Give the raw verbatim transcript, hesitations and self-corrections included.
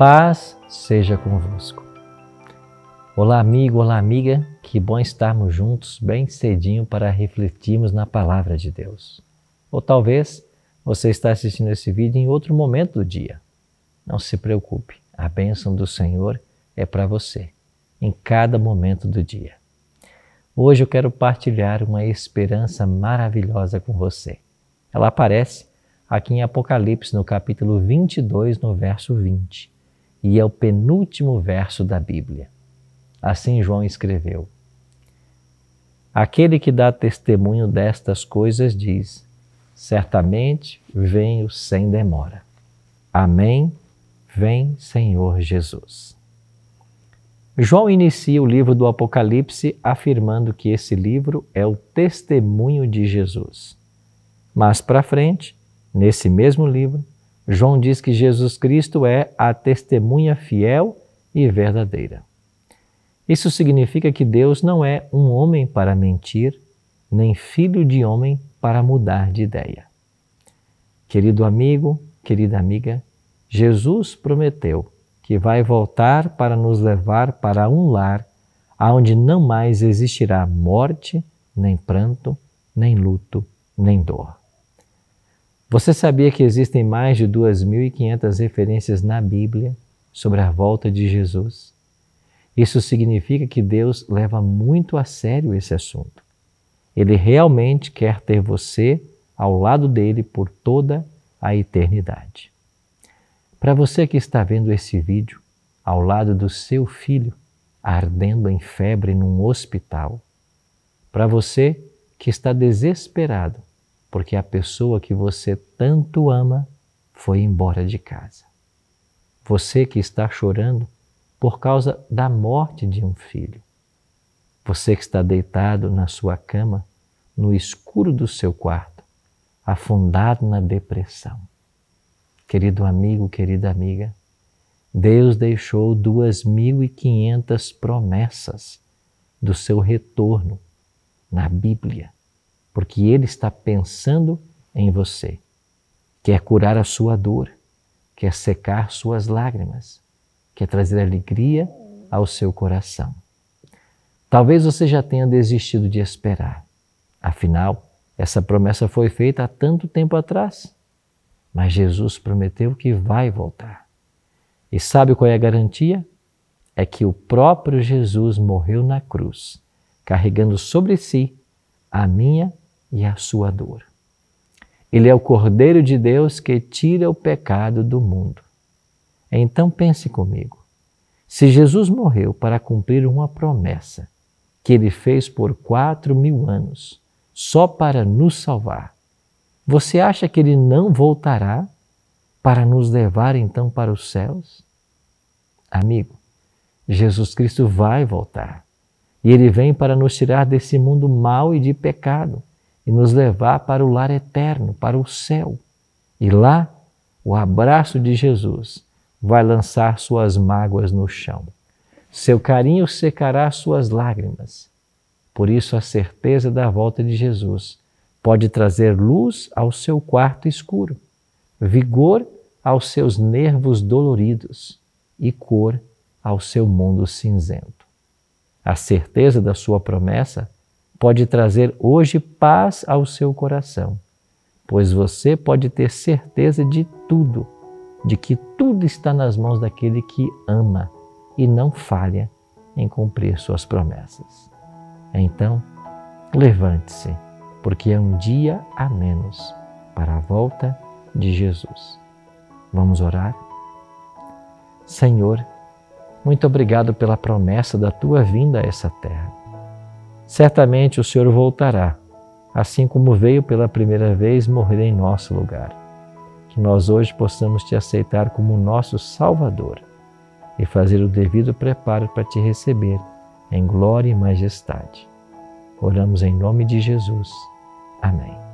paz seja convosco. Olá amigo, olá amiga, que bom estarmos juntos bem cedinho para refletirmos na Palavra de Deus. Ou talvez você está assistindo esse vídeo em outro momento do dia. Não se preocupe, a bênção do Senhor é para você, em cada momento do dia. Hoje eu quero partilhar uma esperança maravilhosa com você. Ela aparece aqui em Apocalipse, no capítulo vinte e dois, no verso vinte, e é o penúltimo verso da Bíblia. Assim João escreveu: aquele que dá testemunho destas coisas diz, certamente venho sem demora. Amém, vem Senhor Jesus. João inicia o livro do Apocalipse afirmando que esse livro é o testemunho de Jesus. Mas para frente, nesse mesmo livro, João diz que Jesus Cristo é a testemunha fiel e verdadeira. Isso significa que Deus não é um homem para mentir, nem filho de homem para mudar de ideia. Querido amigo, querida amiga, Jesus prometeu que vai voltar para nos levar para um lar onde não mais existirá morte, nem pranto, nem luto, nem dor. Você sabia que existem mais de duas mil e quinhentas referências na Bíblia sobre a volta de Jesus? Isso significa que Deus leva muito a sério esse assunto. Ele realmente quer ter você ao lado dele por toda a eternidade. Para você que está vendo esse vídeo, ao lado do seu filho, ardendo em febre num hospital. Para você que está desesperado, porque a pessoa que você tanto ama foi embora de casa. Você que está chorando por causa da morte de um filho. Você que está deitado na sua cama, no escuro do seu quarto, afundado na depressão. Querido amigo, querida amiga, Deus deixou duas mil e quinhentas promessas do seu retorno na Bíblia, porque Ele está pensando em você. Quer curar a sua dor, quer secar suas lágrimas, quer trazer alegria ao seu coração. Talvez você já tenha desistido de esperar. Afinal, essa promessa foi feita há tanto tempo atrás. Mas Jesus prometeu que vai voltar. E sabe qual é a garantia? É que o próprio Jesus morreu na cruz, carregando sobre si a minha e a sua dor. Ele é o Cordeiro de Deus que tira o pecado do mundo. Então pense comigo, se Jesus morreu para cumprir uma promessa que ele fez por quatro mil anos, só para nos salvar, você acha que ele não voltará para nos levar então para os céus? Amigo, Jesus Cristo vai voltar e ele vem para nos tirar desse mundo mau e de pecado e nos levar para o lar eterno, para o céu. E lá, o abraço de Jesus vai lançar suas mágoas no chão. Seu carinho secará suas lágrimas. Por isso, a certeza da volta de Jesus pode trazer luz ao seu quarto escuro, vigor aos seus nervos doloridos e cor ao seu mundo cinzento. A certeza da sua promessa pode trazer hoje paz ao seu coração, pois você pode ter certeza de tudo, de que tudo está nas mãos daquele que ama e não falha em cumprir suas promessas. Então, levante-se, porque é um dia a menos para a volta de Jesus. Vamos orar? Senhor, muito obrigado pela promessa da Tua vinda a essa terra. Certamente o Senhor voltará, assim como veio pela primeira vez morrer em nosso lugar. Que nós hoje possamos Te aceitar como nosso Salvador e fazer o devido preparo para Te receber em glória e majestade. Oramos em nome de Jesus. Amém.